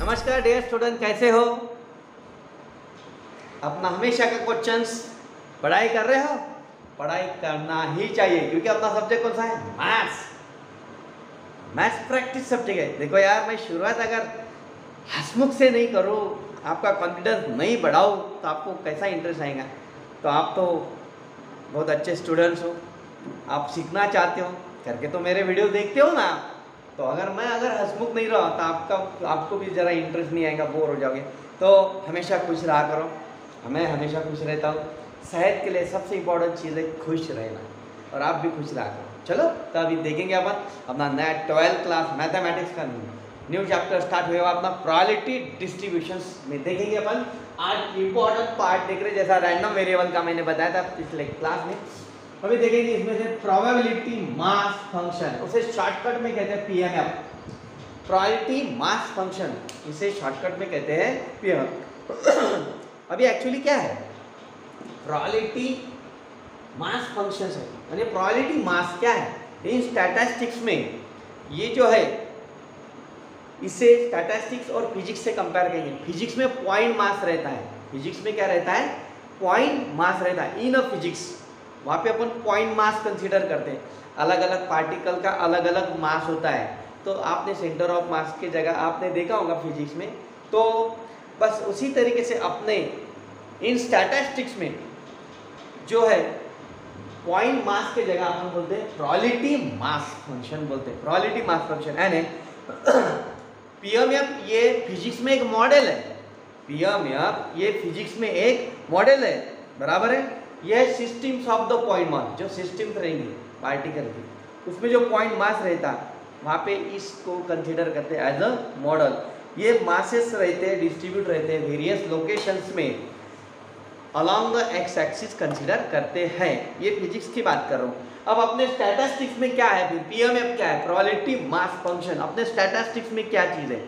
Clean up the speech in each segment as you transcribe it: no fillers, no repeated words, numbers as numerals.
नमस्कार dear student, कैसे हो? अपना हमेशा का क्वेश्चंस पढ़ाई कर रहे हो? पढ़ाई करना ही चाहिए क्योंकि अपना सब्जेक्ट कौन सा है? मैथ्स। मैथ्स प्रैक्टिस सब्जेक्ट है। देखो यार, मैं शुरुआत अगर हंसमुख से नहीं करूँ, आपका कॉन्फिडेंस नहीं बढ़ाओ तो आपको कैसा इंटरेस्ट आएगा? तो आप तो बहुत अच्छे स्टूडेंट्स हो, आप सीखना चाहते हो करके तो मेरे वीडियो देखते हो ना। तो अगर मैं हंसमुख नहीं रहा तो आपको भी ज़रा इंटरेस्ट नहीं आएगा, बोर हो जाओगे। तो हमेशा खुश रहा करो। मैं हमेशा खुश रहता हूँ। सेहत के लिए सबसे इम्पोर्टेंट चीज़ है खुश रहना, और आप भी खुश रहा करो। चलो तो अभी देखेंगे अपन अपना नया 12th क्लास मैथमेटिक्स का न्यू चैप्टर स्टार्ट हुआ अपना प्रोबेबिलिटी डिस्ट्रीब्यूशंस में। देखेंगे अपन आज इम्पोर्टेंट पार्ट देख रहे, जैसा रैंडम वेरिएबल का मैंने बताया था पिछले क्लास में। अभी देखेंगे इसमें से प्रोबेबिलिटी मास फंक्शन, उसे शॉर्टकट में कहते हैं पीएमएफ। प्रोबेबिलिटी मास फंक्शन, इसे शॉर्टकट में कहते हैं पीएमएफ। अभी एक्चुअली क्या है? प्रोबेबिलिटी मास फंक्शन है, यानी प्रोबेबिलिटी मास क्या है इन स्टैटिस्टिक्स में? ये जो है इसे स्टैटिस्टिक्स और फिजिक्स से कंपेयर करेंगे। फिजिक्स में पॉइंट मास रहता है। फिजिक्स में क्या रहता है? पॉइंट मास रहता है। इन फिजिक्स वहाँ पे अपन पॉइंट मास कंसीडर करते हैं। अलग अलग पार्टिकल का अलग अलग मास होता है। तो आपने सेंटर ऑफ मास की जगह आपने देखा होगा फिजिक्स में। तो बस उसी तरीके से अपने इन स्टैटिस्टिक्स में जो है पॉइंट मास के जगह अपन बोलते हैं प्रोबेबिलिटी मास फंक्शन बोलते हैं। प्रोबेबिलिटी मास फंक्शन यानी पीएमएफ ये फिजिक्स में एक मॉडल है। पीएमएफ ये फिजिक्स में एक मॉडल है, बराबर है? यह systems of the point mass, जो सिस्टम्स रहेंगे पार्टिकल की, उसमें जो पॉइंट मास रहता है वहाँ पे इसको कंसीडर करते हैं एज अ मॉडल। ये मासेस रहते हैं, डिस्ट्रीब्यूट रहते हैं वेरियस लोकेशंस में along the X axis consider करते हैं। ये फिजिक्स की बात कर रहा हूँ। अब अपने स्टैटिस्टिक्स में क्या है? फिर पीएमएफ क्या है? Probability mass function. अपने स्टैटिस्टिक्स में क्या चीज़ है?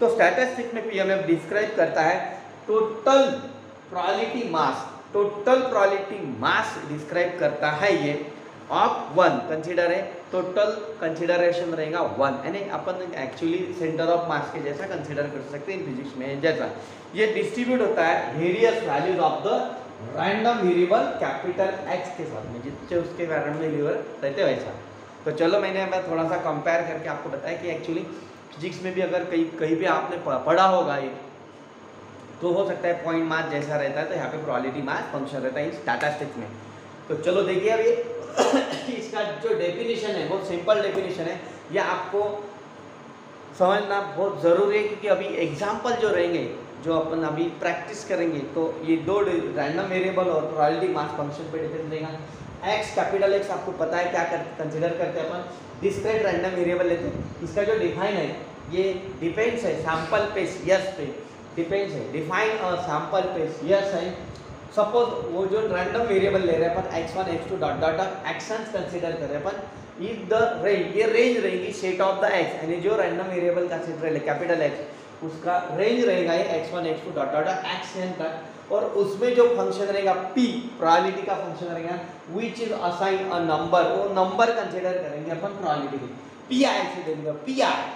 तो स्टैटिस्टिक्स में पीएमएफ डिस्क्राइब करता है total probability mass. Total probability mass describe करता है ये ऑफ वन। कंसिडर है, टोटल कंसिडरेशन रहेगा वन, यानी अपन एक्चुअली सेंटर ऑफ मास के जैसा कंसिडर कर सकते हैं इन फिजिक्स में। जैसा ये डिस्ट्रीब्यूट होता है various values of the random variable capital X के साथ में, जिससे उसके रैंडम वेरिएबल रहते हैं वैसा। तो चलो मैं थोड़ा सा कंपेयर करके आपको बताया कि एक्चुअली फिजिक्स में भी अगर कहीं भी आपने पढ़ा होगा ये, तो हो सकता है पॉइंट मास जैसा रहता है तो यहाँ पे प्रोबेबिलिटी मास फंक्शन रहता है स्टैटिस्टिक्स में। तो चलो देखिए अभी इसका जो डेफिनेशन है बहुत सिंपल डेफिनेशन है, यह आपको समझना बहुत ज़रूरी है क्योंकि अभी एग्जाम्पल जो रहेंगे, जो अपन अभी प्रैक्टिस करेंगे, तो ये दो रैंडम वेरिएबल और प्रोबेबिलिटी मास फंक्शन पे डिपेंड रहेगा। एक्स कैपिटल एक्स आपको पता है क्या कंसिडर करते हैं अपन, डिस्क्रीट रैंडम वेरिएबल लेते हैं। इसका जो डिफाइन है ये डिपेंड्स है सैम्पल पेस यस पे, डिपेंड्स है डिफाइन और सैम्पल पेस यस है। सपोज वो जो रैंडम वेरिएबल ले रहे हैं अपन X one X two dot dot of actions consider कर रहे हैं अपन। इफ द रेंज, ये रेंज रहेगी सेट ऑफ द एक्स, यानी जो रैंडम वेरिएबल कंसिडर है कैपिटल एक्स, उसका रेंज रहेगा ये X one X two dot dot of action का। और उसमें जो फंक्शन रहेगा पी, प्रोबेबिलिटी का फंक्शन रहेगा, which is assign a number, वो नंबर कंसिडर करेंगे अपन प्रोबेबिलिटी की। पी आई से देंगे, पी आई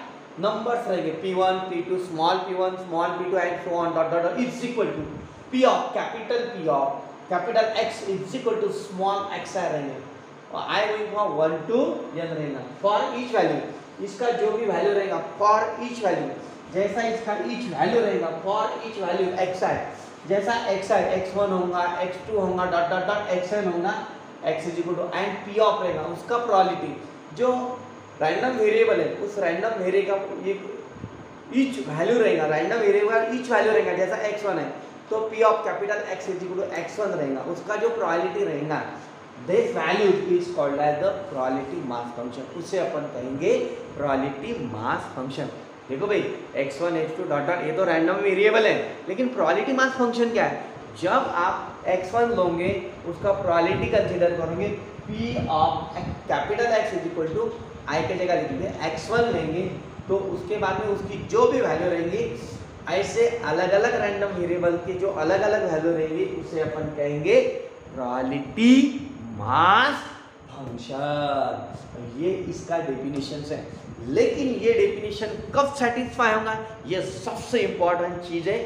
नंबर्स रहेंगे P1, P2, small P2 and so on dot dot dot is equal to P of capital X is equal to small x I रहेंगे और I going from 1 to n रहेगा for each value। इसका जो भी value रहेगा for each value, जैसा इसका each value रहेगा for each value x I, जैसा x I x1 होगा x2 होगा dot dot dot xn होगा x is equal to and P of रहेगा उसका प्रोबेबिलिटी। जो रैंडम वेरिएबल है उस रैंडम वेरिएबल ये ईच वैल्यू रहेगा, रैंडम वेरिएबल ईच वैल्यू रहेगा, जैसा x1 है तो p of capital x is equal to x1 रहेगा, उसका जो प्रोबेबिलिटी रहेगा this value is called as the probability mass function. उसे अपन कहेंगे प्रोबेबिलिटी मास फंक्शन। देखो भाई x1 x2 डॉट डॉट ये तो रैंडम वेरिएबल है, लेकिन प्रोबेबिलिटी मास फंक्शन क्या है? जब आप x1 लोगे उसका प्रोबेबिलिटी कंसिडर करोगे, p of capital x is equal to I के जगह लिखेंगे x1 लेंगे, तो उसके बाद में उसकी जो भी वैल्यू रहेंगी ऐसे अलग अलग रैंडम वेरिएबल की जो अलग अलग वैल्यू रहेंगी उसे अपन कहेंगे मोलालिटी मास फंक्शन, ये इसका डेफिनेशन है। लेकिन ये डेफिनेशन कब सेटिस्फाई होगा, ये सबसे इंपॉर्टेंट चीज है।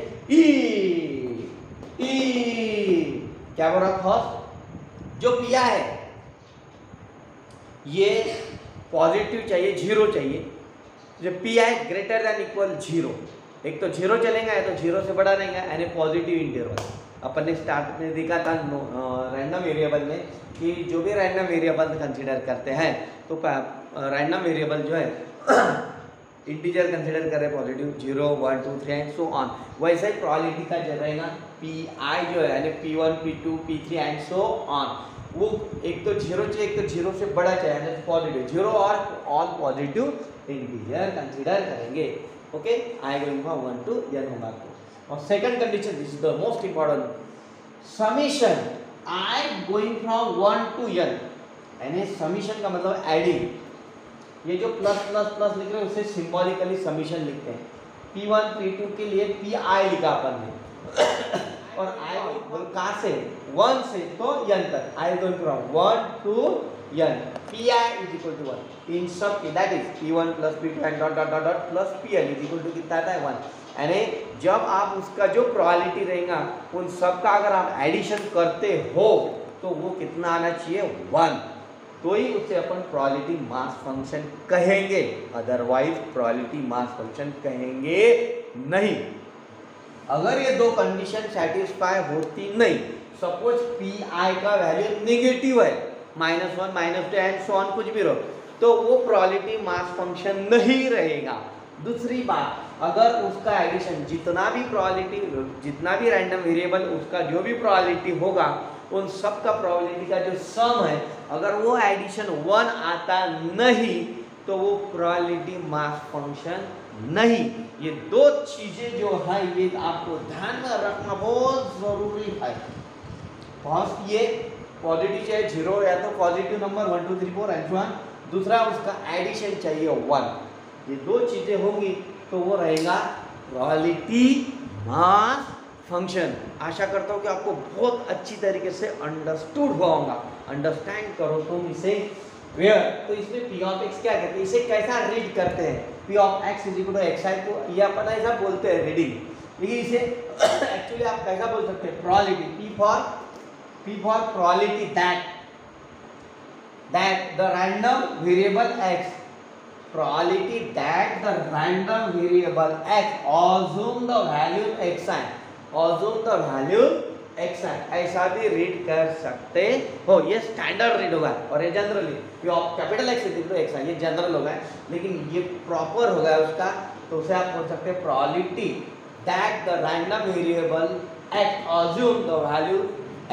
क्या बोल रहा था, जो पिया है ये पॉजिटिव चाहिए, जीरो चाहिए। जो पी आई ग्रेटर दैन इक्वल जीरो, एक तो जीरो चलेगा या तो जीरो से बड़ा रहेगा, यानी पॉजिटिव इंटरवल। अपन ने स्टार्ट में देखा था रैंडम वेरिएबल में कि जो भी रैंडम वेरिएबल कंसीडर करते हैं तो रैंडम वेरिएबल जो है इंटीजर कंसीडर कर रहे हैं, positive zero one to three and so on. वैसे ही प्रोबेबिलिटी का जो रहेगा पी आई जो है यानी P1 P2 P3 and so on, वो एक तो जीरो चाहिए एक तो जीरो से बड़ा चाहिए, पॉजिटिव जीरो और ऑल पॉजिटिव इंटीजर कंसीडर करेंगे। ओके, आई होगा वन टू एन होगा टू। और second condition, this is the most important, summation I going from one to N, यानी समीशन का मतलब एडिंग। ये जो प्लस प्लस प्लस लिख रहे हैं उसे सिम्बॉलिकली समीशन लिखते हैं। P1 P2 के लिए पी आई लिखा अपन ने, और आई कहाँ से, वन से तो यन तक, आई going from one to N, P I is equal to one इन सब के, that is P1 plus P2 and dot dot dot dot plus P L is equal to कितना आता है, वन। यानी जब आप उसका जो प्रोबेबिलिटी रहेगा उन सब का अगर आप एडिशन करते हो तो वो कितना आना चाहिए, वन, तो ही उसे अपन प्रोबेबिलिटी मास फंक्शन कहेंगे, अदरवाइज प्रोबेबिलिटी मास फंक्शन कहेंगे नहीं। अगर ये दो कंडीशन सेटिस्फाई होती नहीं, सपोज पी आई का वैल्यू नेगेटिव है, -1 -2 एंड सो ऑन कुछ भी रहो, तो वो प्रोबेबिलिटी मास फंक्शन नहीं रहेगा। दूसरी बात, अगर उसका एडिशन जितना भी रैंडम वेरिएबल उसका जो भी प्रोबेबिलिटी होगा उन सब का प्रोबेबिलिटी का जो सम है, अगर वो एडिशन वन आता नहीं तो वो प्रोबेबिलिटी मास फंक्शन नहीं। ये दो चीजें जो है ये आपको ध्यान में रखना बहुत जरूरी है। फर्स्ट, ये पॉजिटिव चाहिए जीरो या तो positive number one to three four and one, दूसरा उसका एडिशन चाहिए वन। ये दो चीजें होंगी तो वो रहेगा प्रोबेबिलिटी मास फंक्शन। आशा करता हूँ कि आपको बहुत अच्छी तरीके से अंडरस्टूड हुआ होगा। अंडरस्टैंड करो तुम इसे, तो इसमें पी ऑफ एक्स क्या कहते हैं, इसे कैसा रीड करते हैं, P of x is equal to x आई को ये अपन ऐसा बोलते हैं रीडिंग, लेकिन इसे एक्चुअली आप कैसा बोल सकते हैं, probability, P for probability that the random variable x, probability that the random variable x assume the value x I, assume the value x आई, ऐसा भी रीड कर सकते हो। ये स्टैंडर्ड रीड होगा और ये generally capital x is equal to x आई, ये जनरल होगा, लेकिन ये प्रॉपर होगा उसका, तो उसे आप बोल सकते हैं probability that the random variable x assume the value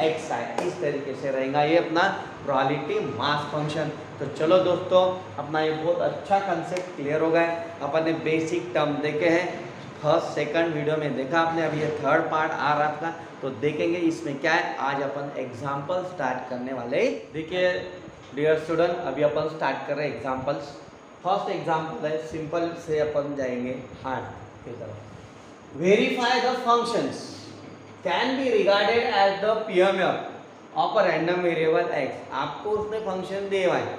x i. इस तरीके से रहेगा ये अपना प्रोबेबिलिटी मास फंक्शन। तो चलो दोस्तों, अपना ये बहुत अच्छा कंसेप्ट क्लियर हो गया। अपन ने बेसिक टर्म देखे हैं, फर्स्ट सेकंड वीडियो में देखा आपने, अभी ये थर्ड पार्ट आ रहा था तो देखेंगे इसमें क्या है। आज अपन एग्जाम्पल स्टार्ट करने वाले। देखिए डियर स्टूडेंट, अभी अपन स्टार्ट कर रहे हैं एग्जाम्पल्स। फर्स्ट एग्जाम्पल है, सिंपल से अपन जाएंगे हार्ड की तरफ। Verify the functions can be regarded as the PMF of a random variable x. आपको उसने फंक्शन दिए हुआ है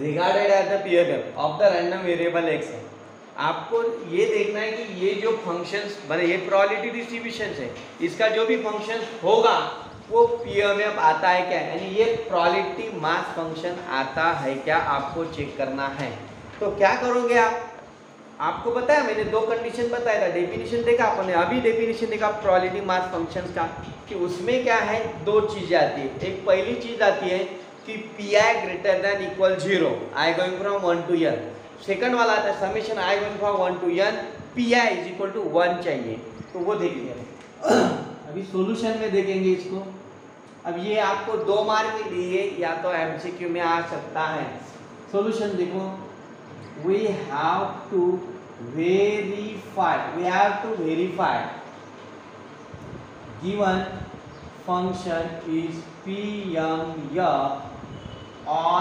regarded as the PMF of the random variable x है। आपको ये देखना है कि ये जो फंक्शंस बने, ये प्रोबेबिलिटी डिस्ट्रीब्यूशन है, इसका जो भी फंक्शंस होगा वो पीएमएफ आता है क्या, यानी ये प्रोबेबिलिटी मास फंक्शन आता है क्या, आपको चेक करना है। तो क्या करोगे आप, आपको पता है मैंने दो कंडीशन बताया था, डेफिनेशन देखा अपन ने, अभी डेफिनेशन देखा प्रोबेबिलिटी मास फंक्शन का, कि उसमें क्या है, दो चीज़ें आती है। एक पहली चीज़ आती है कि p I greater than equal zero, i going from one to n. Second वाला आता है summation i going from one to n, p I is equal to one चाहिए, तो वो देख लिया। अभी सोल्यूशन में देखेंगे इसको। अब ये आपको दो मार्क के लिए या तो एमसीक्यू में आ सकता है। सोल्यूशन देखो, we have to verify given function is PMF or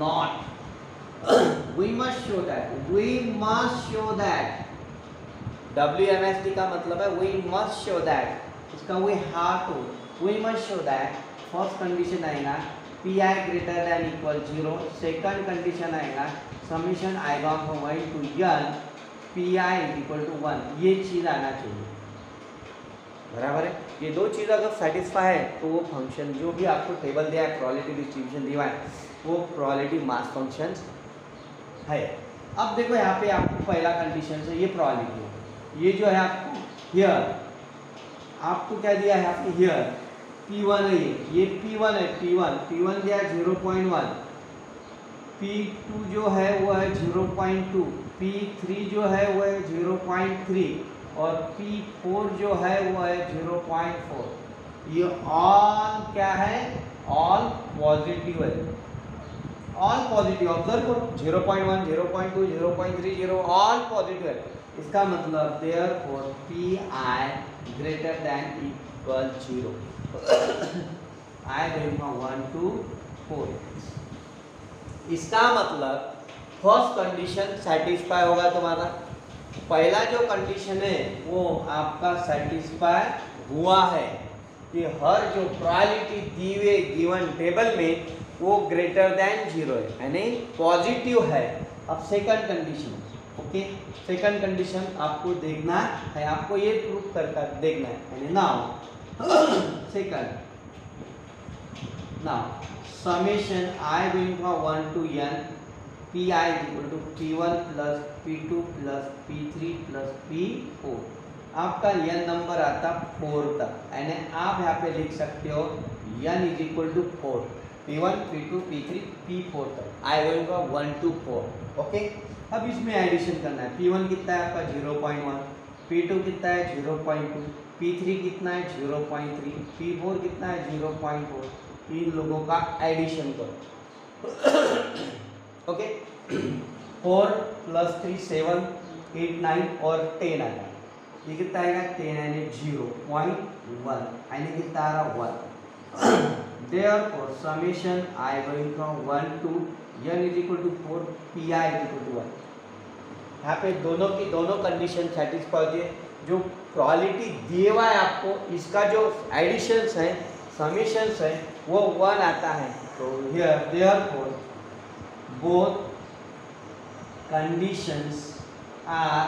not. we must show that WMST का मतलब है we must show that उसका वे हाफ हो, we must show that first condition आएगा पी आई greater than equal 0, second condition आएगा summation i बार मोबाइल टू यल पी आई इक्वल टू 1, ये चीज़ आना चाहिए, बराबर है। ये दो चीज़ अगर सेटिस्फाई है तो वो फंक्शन जो भी आपको टेबल दिया है, प्रोबेबिलिटी डिस्ट्रीब्यूशन दिया है, वो प्रोबेबिलिटी मास फंक्शन है। अब देखो यहाँ पे आपको पहला कंडीशन से ये प्रोबेबिलिटी, ये जो है आपको हियर, आपको क्या दिया है, आपको हियर P1 है, ये P1 है, P1 दिया 0.1, P2 जो है वो है 0.2, P3 जो है वो है 0.3 और P4 जो है वो है 0.4। ये ऑल क्या है, ऑल पॉजिटिव है, ऑल पॉजिटिव। ऑब्जर्व करो 0.1, 0.2, 0.3, 0 ऑल पॉजिटिव है। इसका मतलब therefore p I greater than equal 0, i value 1 2 4। इसका मतलब फर्स्ट कंडीशन सेटिस्फाई होगा तुम्हारा, पहला जो कंडीशन है वो आपका सेटिस्फाई हुआ है कि हर जो प्रोबेबिलिटी दी हुए गिवन टेबल में वो ग्रेटर दैन 0 है, यानी पॉजिटिव है। अब second condition, okay, second condition आपको देखना है, आपको ये प्रूफ करके देखना है, यानी now second, now summation i going from 1 to n p i equal to p1 plus p2 plus p3 plus p4, आपका n नंबर आता 4 तक, यानी आप यहाँ पे लिख सकते हो n is equal to 4, p1 p2 p3 p4 तक, आई गोइंग फ्रॉम 1 टू 4, ओके। अब इसमें एडिशन करना है, P1 कितना है आपका 0.1, P2 कितना है 0.2, P3 कितना है 0.3, P4 कितना है 0.4, इन लोगों का एडिशन करो, ओके। 4 + 3 7 8 9 और 10 आएगा, ये कितना आएगा 10 यानी 0.1, यानी कितना आ रहा 1। Therefore summation I going from 1 to n is equal to 4, p I is equal to 1। यहाँ पे दोनों की दोनों कंडीशन सेटिस्फाई होती है, जो प्रोबेबिलिटी दिए हुआ है आपको, इसका जो एडिशंस हैं, समीशंस हैं, वो 1 आता है। तो here therefore both conditions are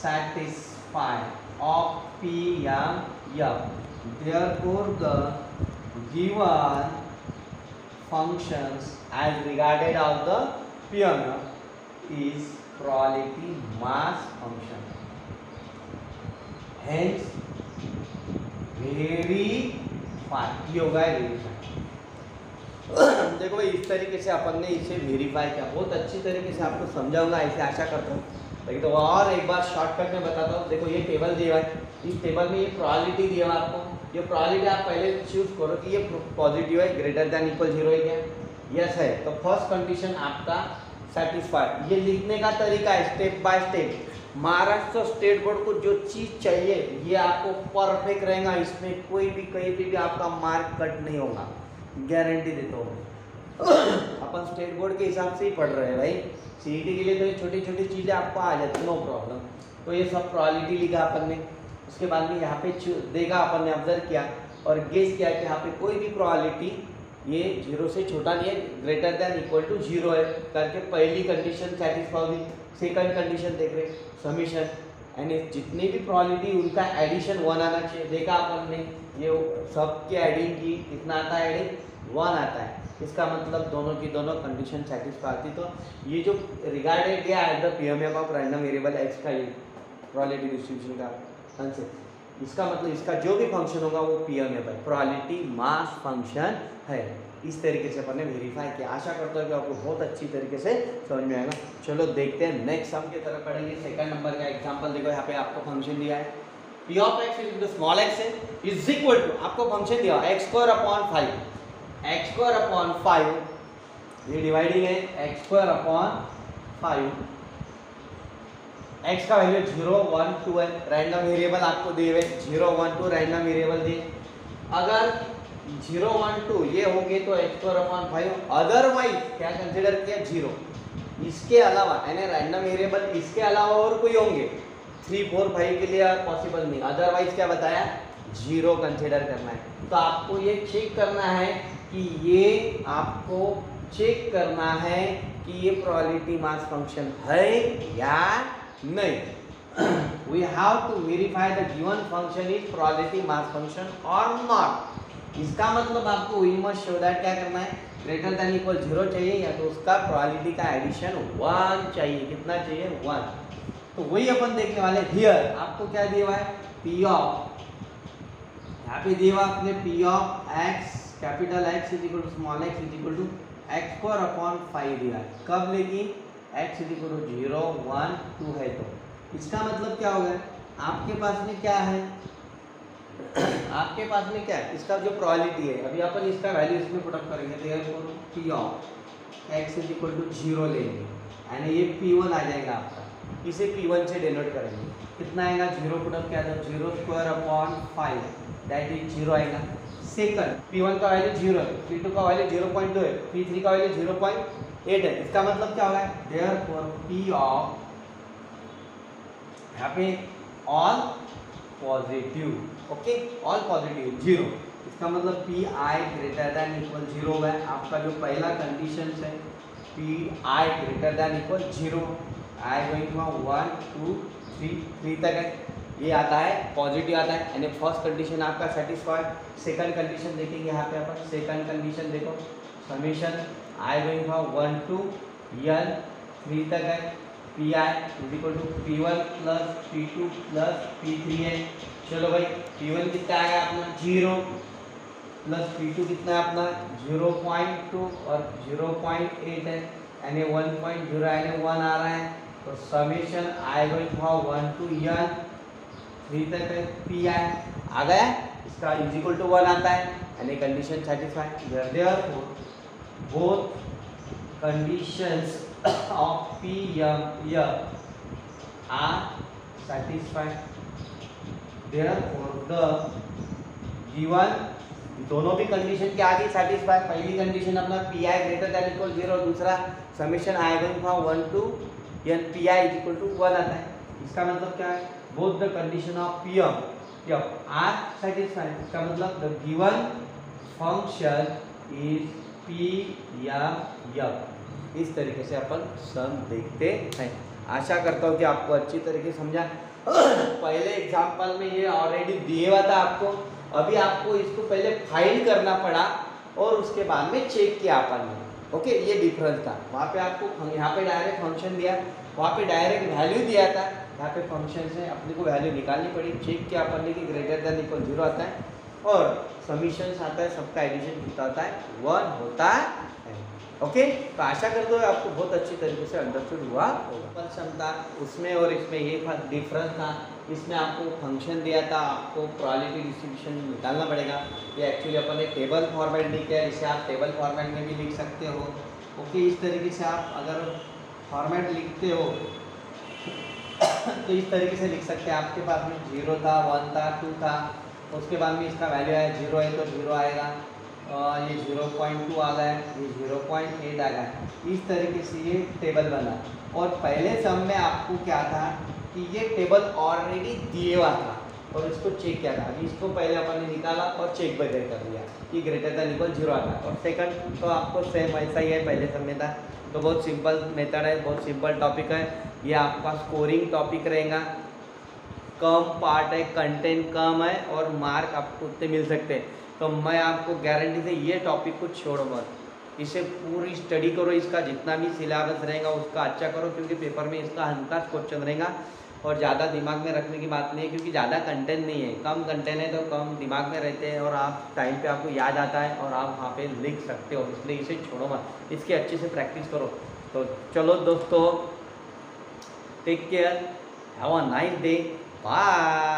satisfied of P M F, therefore the given functions as regarded of the PMF is probability mass function, hence verified। ये होगा वेरीफाई। देखो इस तरीके से अपन ने इसे वेरीफाई किया, बहुत अच्छी तरीके से आपको समझाऊंगा ऐसे आशा करता हूँ। लेकिन तो और एक बार शॉर्टकट में बताता हूँ, देखो ये टेबल दिया है, इस टेबल में ये प्रॉबिलिटी दिया है आपको, ये प्रॉबिलिटी आप पहले चूज करो कि ये पॉजिटिव है, ग्रेटर दैन इक्वल 0 है क्या, यस है, तो फर्स्ट कंडीशन आपका सेटिस्फाइड। ये लिखने का तरीका है step by step, Maharashtra state board को जो चीज़ चाहिए ये आपको परफेक्ट रहेगा, इसमें कोई भी कहीं पर भी आपका मार्क कट नहीं होगा, गारंटी देता हूँ। अपन स्टेट बोर्ड के हिसाब से ही पढ़ रहे हैं भाई, सीईटी के लिए तो ये छोटी छोटी चीज़ें आपको आ जाती, नो प्रॉब्लम। तो ये सब प्रॉबिलिटी लिखा अपन ने, उसके बाद में यहाँ पे देखा अपन ने, ऑब्जर्व किया और गेस किया कि यहाँ पे कोई भी प्रॉबिलिटी ये 0 से छोटा नहीं है, ग्रेटर दैन इक्वल टू 0 है करके पहली कंडीशन सेटिस्फाई हुई। सेकंड कंडीशन देख रहे समीशन, यानी जितनी भी प्रॉबिलिटी उनका एडिशन 1 आना चाहिए, देखा अपन ने ये सब की एडिंग की, कितना आता है एडिंग 1 आता है, इसका मतलब दोनों की दोनों कंडीशन सेटिस्फाई थी। तो ये जो रिगार्डेड गया as the PMF of random variable x का, ये प्रोबेबिलिटी डिस्ट्रीब्यूशन का कंसेप्ट, इसका मतलब इसका जो भी फंक्शन होगा वो पीएमएफ है, प्रोबेबिलिटी मास फंक्शन है। इस तरीके से अपन ने वेरीफाई किया, आशा करता हूँ कि आपको बहुत अच्छी तरीके से समझ में आएगा। चलो देखते हैं नेक्स्ट सम की तरफ पढ़ेंगे। सेकंड नंबर का एग्जाम्पल देखो, यहाँ पे आपको फंक्शन दिया है p of x small x is equal to, आपको फंक्शन दिया x² अपॉन 5, x² अपॉन 5 ये डिवाइडिंग है, x² अपॉन 5, x का वैल्यू 0 1 2 है, रैंडम वेरिएबल आपको दिए हुए 0 1 2 रैंडम वेरिएबल दिए, अगर 0 1 2 ये होंगे तो x² अपॉन 5, अदरवाइज क्या कंसिडर किया 0, इसके अलावा यानी रैंडम वेरिएबल इसके अलावा और कोई होंगे 3 4 5 के लिए पॉसिबल नहीं, अदरवाइज क्या बताया जीरो कंसिडर करना है। तो आपको ये चेक करना है कि ये आपको चेक करना है कि ये प्रोबेबिलिटी मास फंक्शन है या नहीं। We have to verify the given function is probability mass function और नॉट। इसका मतलब आपको वी मस्ट शो दैट क्या करना है, ग्रेटर दैन इक्वल जीरो चाहिए या तो उसका प्रोबेबिलिटी का एडिशन वन चाहिए। कितना चाहिए? वन। तो वही अपन देखने वाले। हियर आपको क्या दिया हुआ है? पी ऑफ, यहाँ पे दिया हुआ आपने p of x capital x is equal to small x is equal to x square upon five दिया। कब लेगी? X is equal to zero one two है। तो इसका मतलब क्या होगा, आपके पास में क्या है, आपके पास में क्या है, इसका जो प्रोबेबिलिटी है, अभी अपन इसका वैल्यू इसमें पुटअप करेंगे। देखो p of x is equal to zero लेंगे यानी ये पी वन आ जाएगा आपका, इसे पी वन से डिनोट करेंगे। कितना आएगा? जीरो पुटअप किया था, zero square upon five that is zero आएगा। सेकंड पी वन का वैल्यू जीरो है, पी टू का वैल्यू 0.2 है, पी थ्री का वैल्यू 0.8 है। इसका मतलब क्या होगा, देयरफॉर पी ऑफ यहाँ पे all positive, okay all positive zero. इसका मतलब पी आई ग्रेटर दैन इक्वल जीरो है। आपका जो पहला कंडीशन है p I greater than equal zero, i going one to three, three तक है, ये आता है पॉजिटिव आता है यानी फर्स्ट कंडीशन आपका सेटिस्फाइड। सेकंड कंडीशन देखेंगे यहाँ पे अपन। सेकंड कंडीशन देखो, summation I going one to n three तक है, p I is equal to p one plus p two plus p three है। चलो भाई पी वन कितना आएगा अपना जीरो प्लस पी टू कितना है अपना 0.2 और 0.8 है यानी 1.0 यानी 1 आ रहा है। तो summation i going from one to n three तक है, पी आई आ गया, इसका इज इक्वल टू 1 आता है यानी condition satisfied. Therefore both conditions of PMF are satisfied. Therefore the given दोनों भी कंडीशन के आगे सेटिस्फाई। पहली कंडीशन अपना पी आई ग्रेटर दैन इक्वल जीरो, दूसरा summation i going from one to n p I is equal to 1 आता है। इसका मतलब क्या है, both the condition of P M are satisfied. इसका मतलब the given function is P M F. इस तरीके से अपन सम देखते हैं। आशा करता हूँ कि आपको अच्छी तरीके समझा। पहले एग्जाम्पल में ये ऑलरेडी दिए हुआ था आपको, अभी आपको इसको पहले फाइल करना पड़ा और उसके बाद में चेक किया अपन ने। ओके ये डिफरेंस था। वहाँ पे आपको, यहाँ पे डायरेक्ट फंक्शन दिया, वहाँ पे डायरेक्ट वैल्यू दिया था, यहाँ पे फंक्शन से अपने को वैल्यू निकालनी पड़ी। चेक किया अपन ने कि ग्रेटर दैन इक्वल जीरो आता है और समीशन आता है, सबका एडिशन कितना होता है, 1 होता है। ओके तो आशा करते हुए आपको बहुत अच्छी तरीके से अंडरस्टूड हुआ होगा। पर क्षमता उसमें और इसमें ये डिफरेंस था। इसमें आपको फंक्शन दिया था, आपको प्रोबेबिलिटी डिस्ट्रीब्यूशन निकालना पड़ेगा। ये एक्चुअली अपन ने टेबल फॉर्मेट लिख है, इसे आप टेबल फॉर्मेट में भी लिख सकते हो। ओके इस तरीके से आप अगर फॉर्मेट लिखते हो तो इस तरीके से लिख सकते हैं। आपके पास में जीरो था, 1 था, 2 था, उसके बाद में इसका वैल्यू आया जीरो है तो जीरो आएगा, ये 0.2 आ गया, ये 0.8 आ गया। इस तरीके से ये टेबल बना। और पहले सम में आपको क्या था कि ये टेबल ऑलरेडी दिया हुआ था और इसको चेक किया था। अभी इसको पहले अपन ने निकाला और चेक बगैर कर दिया कि ग्रेटर दैन इक्वल जीरो आ गया। और सेकंड तो आपको सेम ऐसा ही है पहले सम में था। तो बहुत सिंपल मेथड है, बहुत सिंपल टॉपिक है, ये आपका स्कोरिंग टॉपिक रहेगा। कम पार्ट है, कंटेंट कम है और मार्क आपको उतने मिल सकते हैं। तो मैं आपको गारंटी से ये टॉपिक को छोड़ो मत, इसे पूरी स्टडी करो। इसका जितना भी सिलेबस रहेगा उसका अच्छा करो, क्योंकि पेपर में इसका हल्का क्वेश्चन रहेगा। और ज़्यादा दिमाग में रखने की बात नहीं है, क्योंकि ज़्यादा कंटेंट नहीं है, कम कंटेंट है तो कम दिमाग में रहते हैं और आप टाइम पे आपको याद आता है और आप वहाँ पे लिख सकते हो। इसलिए इसे छोड़ो मत, इसकी अच्छे से प्रैक्टिस करो। तो चलो दोस्तों, take care, have a nice day, bye.